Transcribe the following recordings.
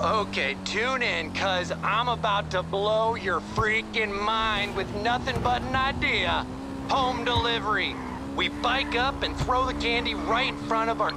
Okay, tune in, cuz I'm about to blow your freaking mind with nothing but an idea. Home delivery. We bike up and throw the candy right in front of our...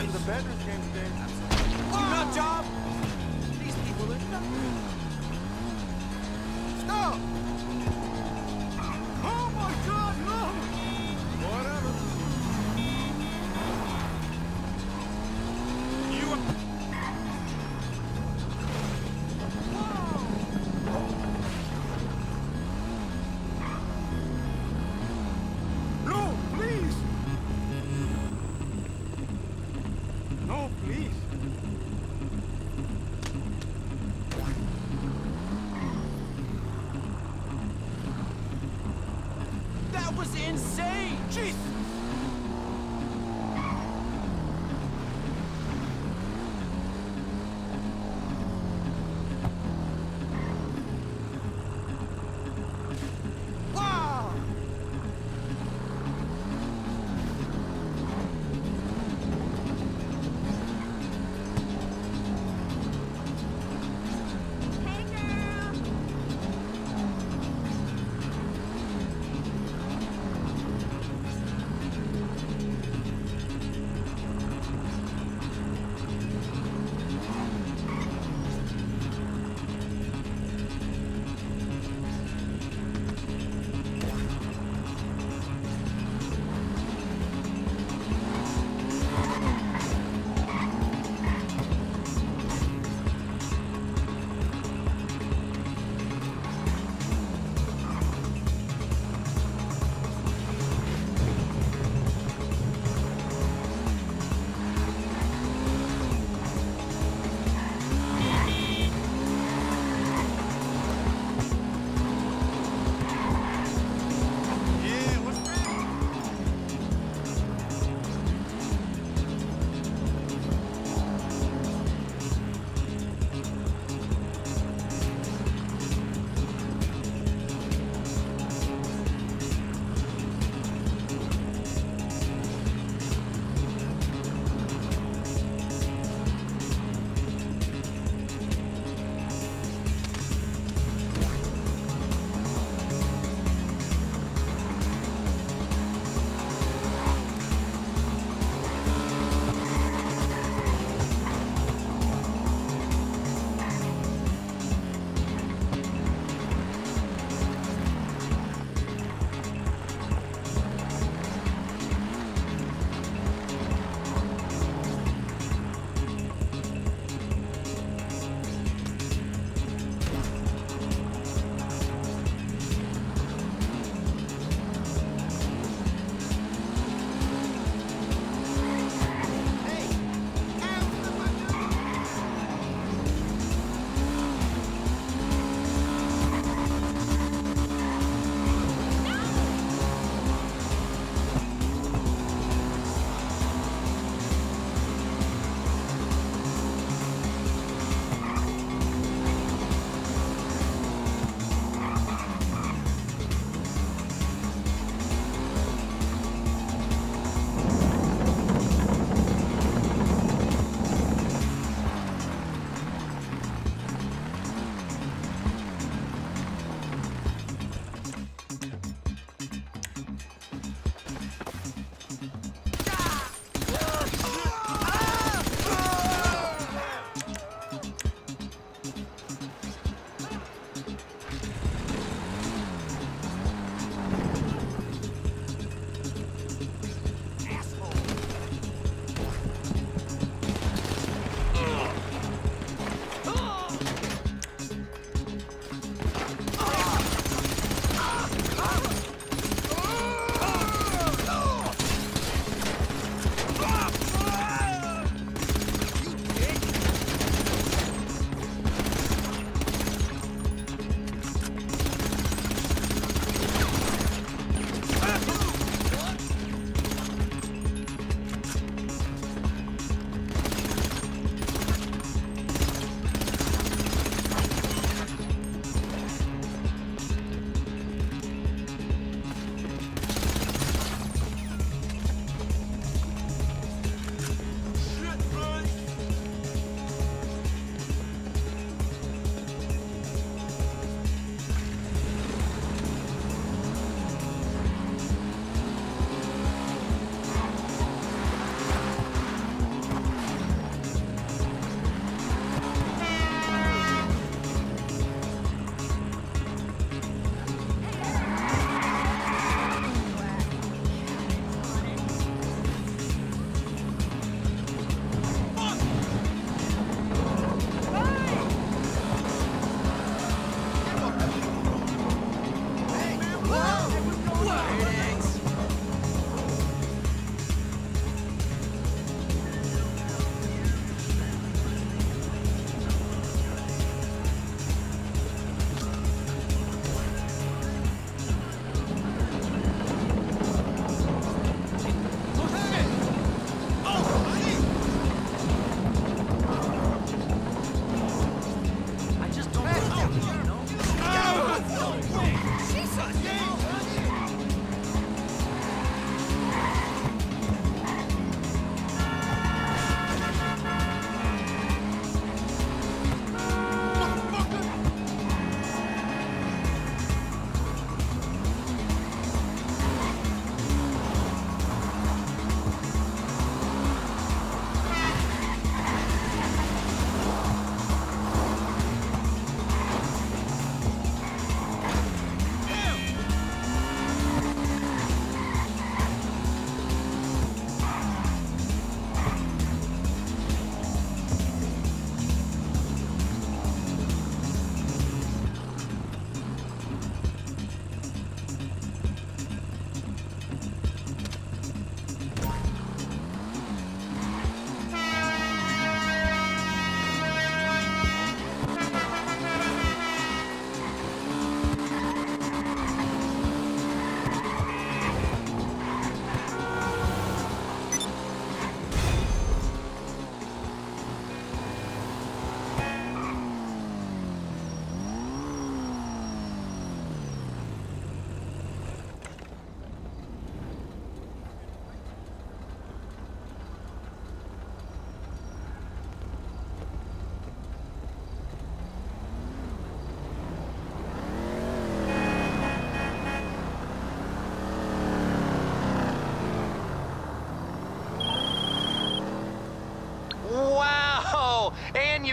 The bedroom game today. Oh. Nut job! These people are nothing. Stop! Oh my God, no! Whatever. You are... No, please! Please. That was insane! Jesus!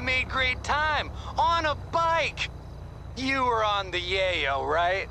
made great time on a bike. You were on the yayo, right?